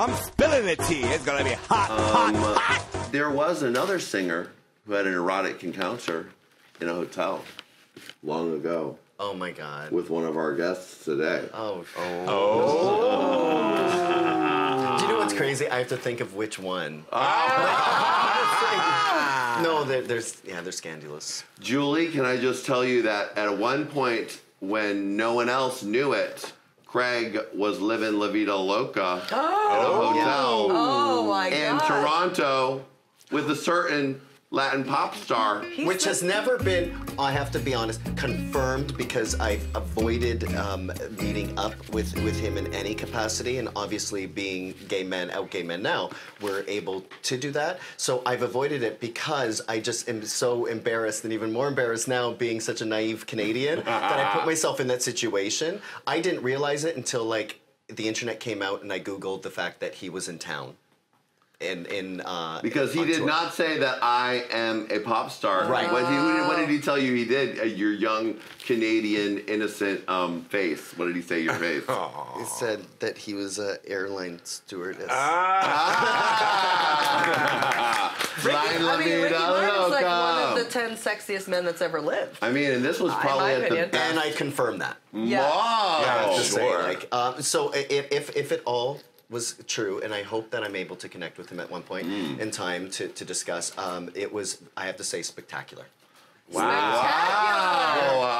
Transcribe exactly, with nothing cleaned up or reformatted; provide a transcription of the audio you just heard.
I'm spilling the tea. It's going to be hot, um, hot, hot. There was another singer who had an erotic encounter in a hotel long ago. Oh, my God. With one of our guests today. Oh. Oh. oh. Do you know what's crazy? I have to think of which one. Oh. like, no, they're, they're, yeah, they're scandalous. Julie, can I just tell you that at one point when no one else knew it, Craig was living La Vida Loca oh. at a hotel oh, my in God. Toronto with a certain Latin pop star. He's Which has never been, I have to be honest, confirmed, because I've avoided um, meeting up with, with him in any capacity, and obviously being gay men, out gay men now, we're able to do that. So I've avoided it because I just am so embarrassed, and even more embarrassed now being such a naive Canadian, that I put myself in that situation. I didn't realize it until like the internet came out and I Googled the fact that he was in town. In, in, uh, because he did tour. Not say that I am a pop star. Right. What, he, what did he tell you he did? Uh, your young Canadian innocent um, face. What did he say your face? He said that he was an airline stewardess. Ah. Ricky, I mean, Ricky Martin's like one of the ten sexiest men that's ever lived. I mean, and this was probably at the best. And I confirm that. Yeah. Wow. Yeah, I have to say, like, um, so if, if, if it all was true, and I hope that I'm able to connect with him at one point mm. in time to, to discuss. Um, it was, I have to say, spectacular. Wow. Spectacular. Wow.